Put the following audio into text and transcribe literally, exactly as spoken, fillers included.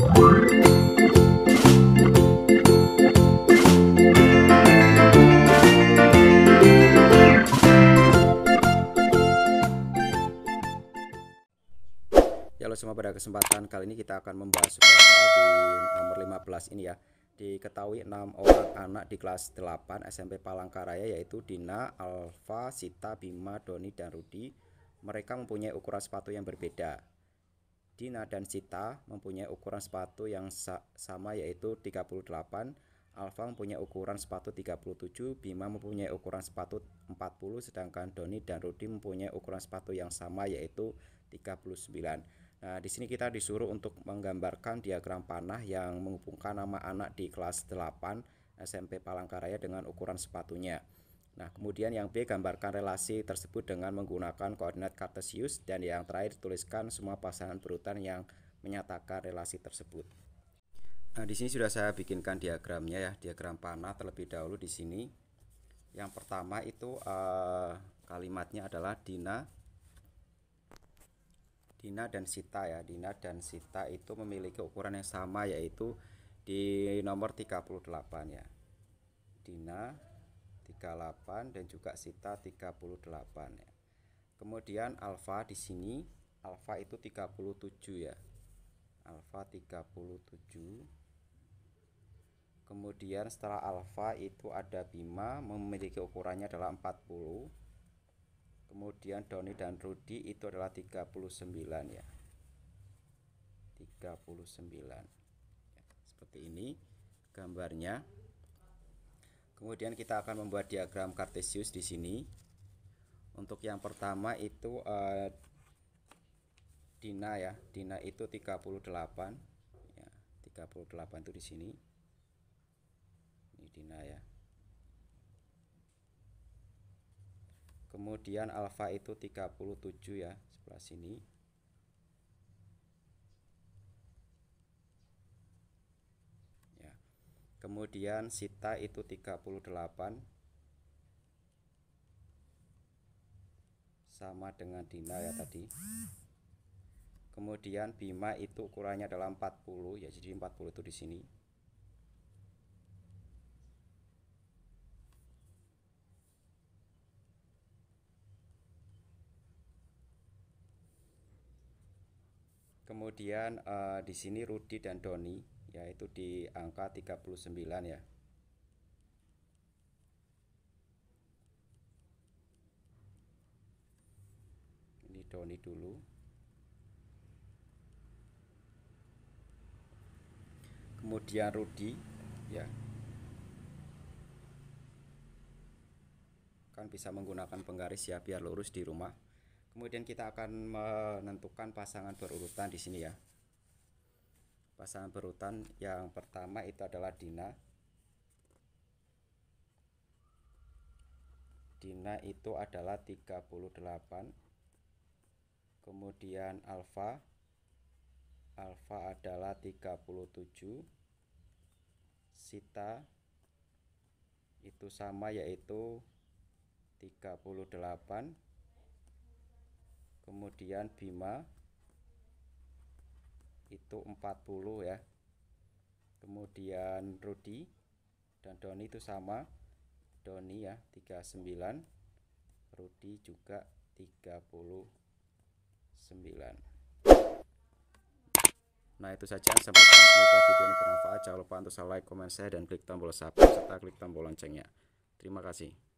Halo semua, pada kesempatan kali ini kita akan membahas di nomor lima belas ini ya. Diketahui enam orang anak di kelas delapan S M P Palangkaraya, yaitu Dina, Alfa, Sita, Bima, Doni, dan Rudi. Mereka mempunyai ukuran sepatu yang berbeda. Dina dan Sita mempunyai ukuran sepatu yang sama, yaitu tiga puluh delapan, Alfa mempunyai ukuran sepatu tiga puluh tujuh, Bima mempunyai ukuran sepatu empat puluh, sedangkan Doni dan Rudi mempunyai ukuran sepatu yang sama, yaitu tiga puluh sembilan. Nah, di sini kita disuruh untuk menggambarkan diagram panah yang menghubungkan nama anak di kelas delapan S M P Palangkaraya dengan ukuran sepatunya. Nah, kemudian yang B, gambarkan relasi tersebut dengan menggunakan koordinat kartesius, dan yang terakhir tuliskan semua pasangan berurutan yang menyatakan relasi tersebut. Nah, di sini sudah saya bikinkan diagramnya ya, diagram panah terlebih dahulu di sini. Yang pertama itu eh, kalimatnya adalah Dina Dina dan Sita ya. Dina dan Sita itu memiliki ukuran yang sama, yaitu di nomor tiga puluh delapan ya. Dina tiga puluh delapan dan juga Sita tiga puluh delapan ya. Kemudian Alfa di sini, Alfa itu tiga puluh tujuh ya. Alfa tiga puluh tujuh. Kemudian setelah Alfa itu ada Bima, memiliki ukurannya adalah empat puluh. Kemudian Doni dan Rudi itu adalah tiga puluh sembilan ya. tiga puluh sembilan. Seperti ini gambarnya. Kemudian kita akan membuat diagram kartesius di sini. Untuk yang pertama itu eh, Dina ya. Dina itu tiga puluh delapan ya. tiga puluh delapan itu di sini. Ini Dina ya. Kemudian Alfa itu tiga puluh tujuh ya, sebelah sini. Ya. Kemudian Sita itu tiga puluh delapan. Sama dengan Dina ya tadi. Kemudian Bima itu ukurannya adalah empat puluh ya, jadi empat puluh itu di sini. Kemudian eh, di sini Rudi dan Doni yaitu di angka tiga puluh sembilan ya. Ini Doni dulu. Kemudian Rudi ya. Kan bisa menggunakan penggaris ya biar lurus di rumah. Kemudian kita akan menentukan pasangan berurutan di sini ya. Pasangan berurutan yang pertama itu adalah Dina. Dina itu adalah tiga puluh delapan. Kemudian Alfa. Alfa adalah tiga puluh tujuh. Sita itu sama yaitu tiga puluh delapan. Kemudian Bima itu empat puluh ya. Kemudian Rudi dan Doni itu sama. Doni ya tiga puluh sembilan. Rudi juga tiga puluh sembilan. Nah, itu saja yang saya sampaikan. Semoga video ini bermanfaat. Jangan lupa untuk like, komen, share, dan klik tombol subscribe serta klik tombol loncengnya. Terima kasih.